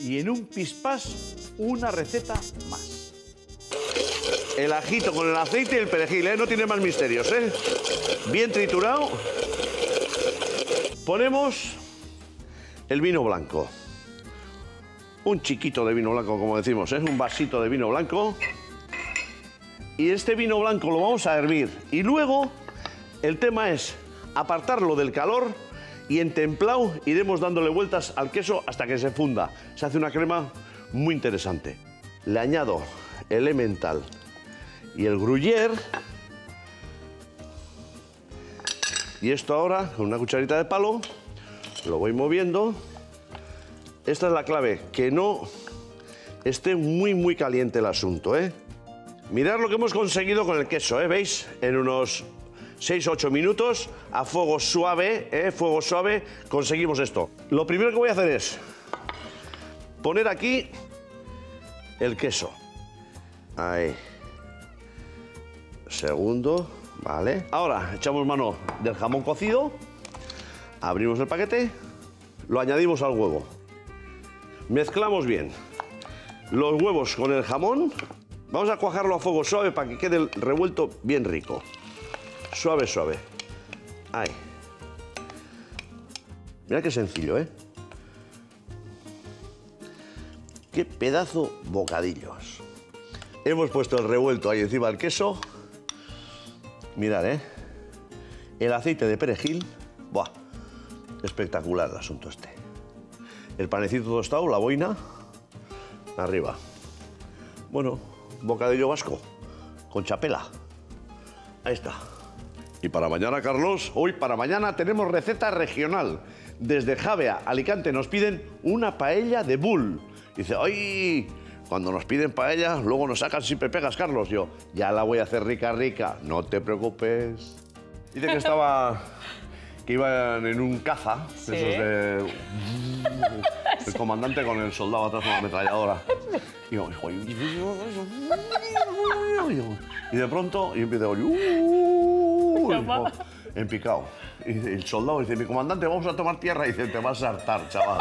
y en un pispás una receta más. El ajito con el aceite y el perejil, ¿eh? No tiene más misterios, ¿eh? Bien triturado. Ponemos el vino blanco. Un chiquito de vino blanco, como decimos, ¿eh? Un vasito de vino blanco. Y este vino blanco lo vamos a hervir. Y luego el tema es apartarlo del calor y en templado iremos dándole vueltas al queso hasta que se funda. Se hace una crema muy interesante. Le añado el emmental y el gruyère. Y esto ahora, con una cucharita de palo, lo voy moviendo. Esta es la clave, que no esté muy caliente el asunto, ¿eh? Mirad lo que hemos conseguido con el queso, ¿eh? ¿Veis? En unos 6-8 minutos, a fuego suave, ¿eh? Fuego suave, conseguimos esto. Lo primero que voy a hacer es poner aquí el queso. Ahí. Segundo. Vale. Ahora echamos mano del jamón cocido, abrimos el paquete, lo añadimos al huevo. Mezclamos bien los huevos con el jamón. Vamos a cuajarlo a fuego suave para que quede el revuelto bien rico. Suave, suave. Ahí. Mira qué sencillo, ¿eh? Qué pedazo bocadillos. Hemos puesto el revuelto ahí encima del queso. Mirad, ¿eh? El aceite de perejil. ¡Buah! Espectacular el asunto este. El panecito tostado, la boina, arriba. Bueno, bocadillo vasco, con chapela. Ahí está. Y para mañana, Carlos, hoy para mañana tenemos receta regional. Desde Javea, Alicante, nos piden una paella de bull. Dice, ¡ay! Cuando nos piden paella, luego nos sacan siempre pegas, Carlos. Yo, ya la voy a hacer rica. No te preocupes. Dice que estaba... que iban en un caza. Sí. Esos de... El comandante con el soldado atrás con la ametralladora. Y yo, y de pronto, y empieza a oír... en picado. Y el soldado dice, mi comandante, vamos a tomar tierra. Y dice, te vas a hartar, chaval.